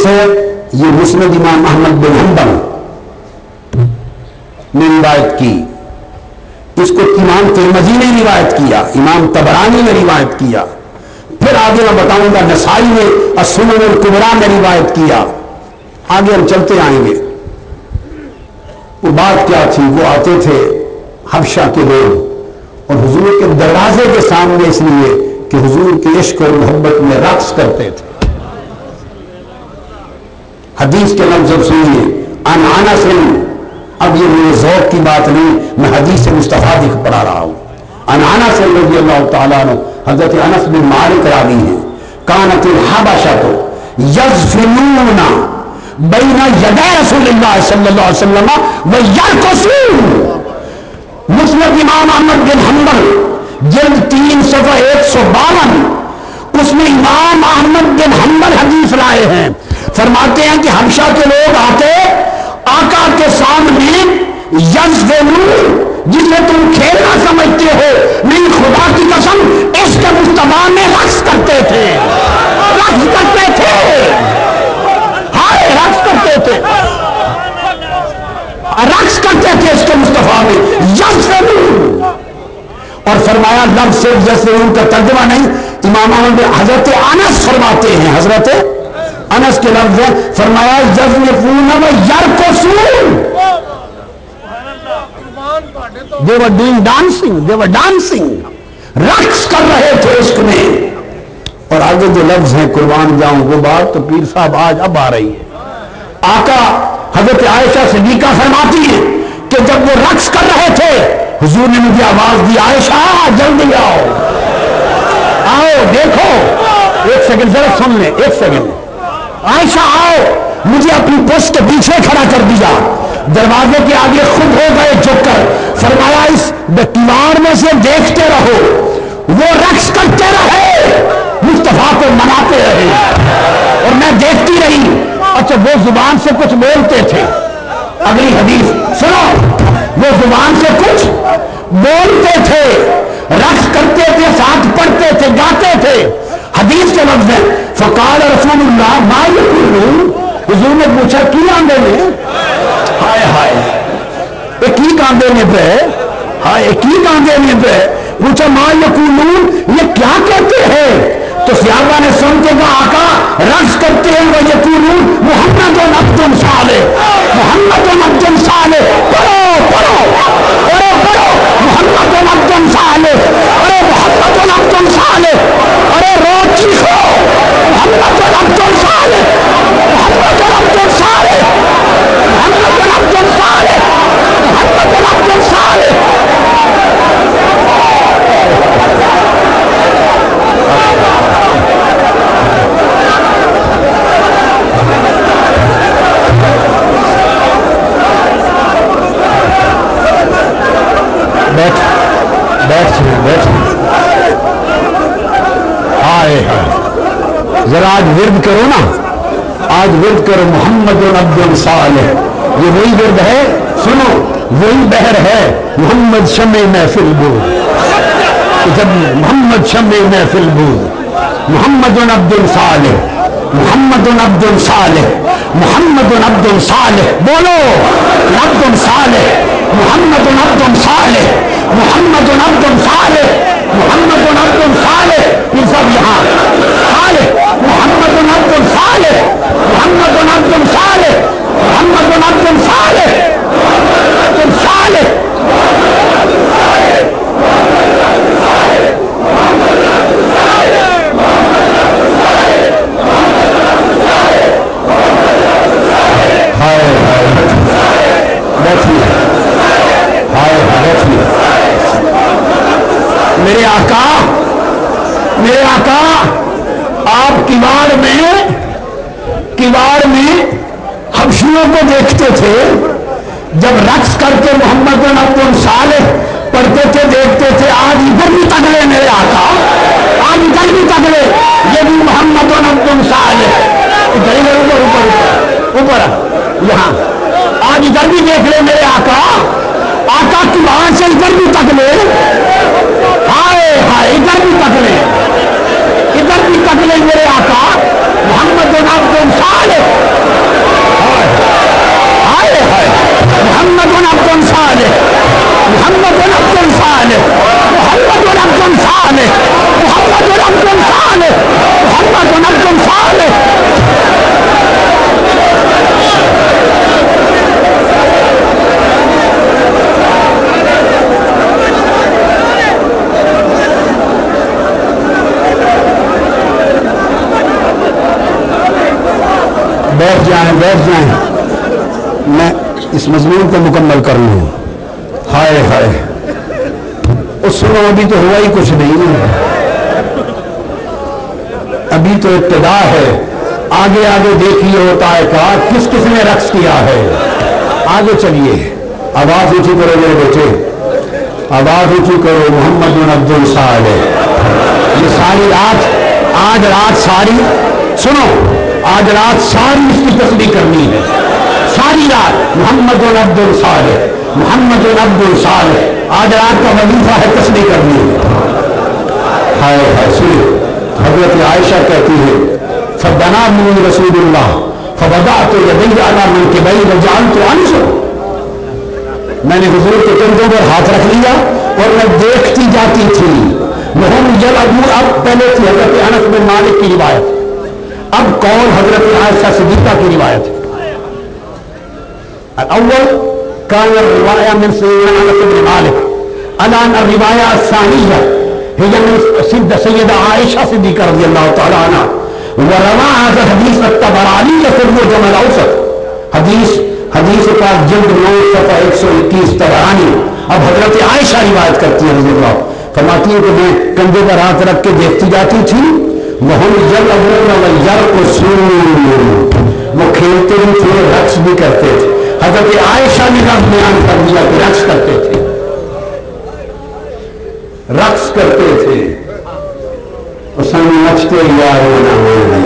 हदीस है ये मुस्नद इमाम अहमद बिन हम्बल ने रिवायत की, इसको इमाम तिरमिज़ी ने रिवायत किया, इमाम तबरानी ने रिवायत किया, फिर आगे मैं बताऊंगा नसाई ने और सुनन अल कुबरा ने रिवायत किया। आगे हम चलते आएंगे। वो बात क्या थी, वो आते थे हबशा के लोग और हुजूर के दरवाजे के सामने इसलिए कि हुजूर के इश्क और मोहब्बत में रक्स करते थे। हदीस के लफ्ज़ सुनिए, अनाना से, अब ये मेरे ज़ौक़ की बात नहीं, मैं हदीस मुस्तफ़ा दिख पढ़ा रहा हूँ। अनाना से रज़ी अल्लाह तआला अन्हु, हज़रत अनस बिन मालिक रावी हैं, कानतिल हबशतु यज़फिनूना बैना यदै रसूलिल्लाह सल्लल्लाहु अलैहि वसल्लम व यरक़सून। मुस्नद इमाम अहमद बिन हम्बल जल्द 3 सफ़ा 152 उसमें इमाम अहमद बिन हम्बल हदीस लाए हैं। फरमाते हैं कि हबशा के लोग आते आका के सामने, जिसे तुम खेलना समझते हो, नहीं खुदा की कसम इसके मुस्तफा में रक्स करते थे, रक्स करते थे, हाय रक्स करते थे, रक्स करते थे इसके मुस्तफा में यज़फिनून। और फरमाया लफ्ज़ से यज़फिनून का तर्जुमा नहीं, इमाम हजरत अनस फरमाते हैं, हजरत अनस के लफ्ज़ है, फरमाया यज़फिनून व यरक़सून, they were doing dancing, they were dancing, रक्स कर रहे थे इश्क में। और आगे जो लफ्ज है कुर्बान जाऊं, वो बात तो पीर साहब आज अब आ रही है। आका हजरत आयशा सिद्दीका फरमाती है कि जब वो रक्स कर रहे थे हुजूर ने मुझे आवाज दी, आयशा जल्दी आओ, आओ देखो, एक सेकंड जरा सुन ले, एक सेकंड, आयशा आओ, मुझे अपनी पोस्ट के पीछे खड़ा कर दिया, दरवाजे के आगे खुद हो गए झुककर। फरमाया इस दीवार में से देखते रहो, वो रक्स करते रहे, मुस्तफा को मनाते रहे और मैं देखती रही। अच्छा वो जुबान से कुछ बोलते थे, अगली हदीस सुनो, वो जुबान से कुछ बोलते थे, रक्स करते थे, साथ पढ़ते थे, गाते थे। हदीस के लफ्ज़ है फकाल रसूलुल्लाह मायकून, हुजूर ने पूछा क्यों आंदे में, हाय हाय एक ही कांधे में पे, हाय एक ही कांधे में पे, पूछा माँ यकूलून ये क्या कहते हैं, तो सहाबा ने सुन के कहा आका रक्स करते हैं, वो यकूलून मोहम्मद बिन अब्दुल्लाह सालेह, मोहम्मद बिन अब्दुल्लाह सालेह, पढ़ो पढ़ो पढ़ो पढ़ो, मोहम्मद बिन अब्दुल्लाह सालेह, अरे मोहम्मद बिन अब्दुल्लाह सालेह, अरे रो चीखो मोहम्मद बिन अब्दुल्लाह सालेह, मोहम्मद बिन अब्दुल्लाह सालेह, बैठ बैठ बैठ, हाय जरा आज विर्द करो ना, आज विर्द करो मोहम्मद बिन अब्दुल्लाह सालेह, ये वही विर्द है, सुनो वही बहर है, मोहम्मद शमे महफिल बूद, जब मोहम्मद शमे महफिल बूद, मोहम्मद बिन अब्दुल्लाह सालेह, मोहम्मद बिन अब्दुल्लाह सालेह, मोहम्मद बिन अब्दुल्लाह सालेह, बोलो अब्दुल्लाह सालेह, मोहम्मद बिन अब्दुल्लाह सालेह, मोहम्मद बिन अब्दुल्लाह सालेह, मोहम्मद बिन अब्दुल्लाह सालेह, ये सब यहाँ सालेह, मोहम्मद बिन अब्दुल्लाह सालेह, मोहम्मद बिन अब्दुल्लाह सालेह, मोहम्मद बिन अब्दुल्लाह सालेह, मोहम्मद सालेह, हाय हाय लक्ष्मी, हाय हाय लक्ष्मी, मेरे आका, मेरे आका, आप किवाड़ में हबशियों को देखते थे, जब रक्स करके मोहम्मद बिन अब्दुल्लाह सालेह पढ़ते थे, देखते थे। आज इधर भी तगड़े मेरे आका, आज इधर भी तगड़े, ये भी मोहम्मद बिन अब्दुल्लाह सालेह, इधर इधर ऊपर ऊपर ऊपर यहाँ, आज इधर भी देख ले मेरे आका, आका की वहां से इधर भी तगड़े, हाय हाय इधर भी तगड़े, इधर भी तगड़े मेरे आका मोहम्मद बिन अब्दुल्लाह सालेह। बैठ जाएं मैं इस मजमून को मुकम्मल कर लूँ। हाय हाय उस समय अभी तो हुआ ही कुछ नहीं है, अभी तो इब्तिदा है। आगे आगे देखिए होता है कहा किस किसने रक्स किया है। आगे चलिए, आवाज ऊंची करो मेरे बेटे, आवाज ऊंची करो। मोहम्मद बिन अब्दुल्ला सालेह ये सारी रात, आज रात सारी सुनो, आज रात सारी इसकी तस्दीक करनी है। सारी रात मोहम्मद बिन अब्दुल्ला सालेह, मोहम्मद बिन अब्दुल्ला सालेह, आज रात का वजीफा है तस्दीक करनी है। हाय हाय सुनिए, हजरत आयशा कहती है फबना रसूलुल्लाह फबदा तो आनिस, मैंने हुजूर के कंधों पर हाथ रख लिया और मैं देखती जाती थी। अब पहले थी हजरत अनस बिन मालिक की रिवायत, अब कौन हजरत आयशा सिद्दीक़ा की रिवायत। अव्वल कान रिवाया मिन सुनन अनस बिन मालिक अलान रिवाया सानिया हिय मिन सैयदा आयशा सिद्दीक़ा रज़ियल्लाहु तआला अन्हा वरवा हदीस तबरानी या फिर वो जमल औसत हदीस, हदीस का जल्द 9 सफ़ा 121 तबरानी। अब हजरत आयशा रिवायत करती है, फरमाती है कि मैं कंधे पर हाथ रख के देखती जाती थी। वो खेलते भी थे, रक्स भी करते थे। हजरत आयशा ने रक्स बयान कर दिया कि रक्स करते थे, रक्स करते थे। उस समय मचते यार होना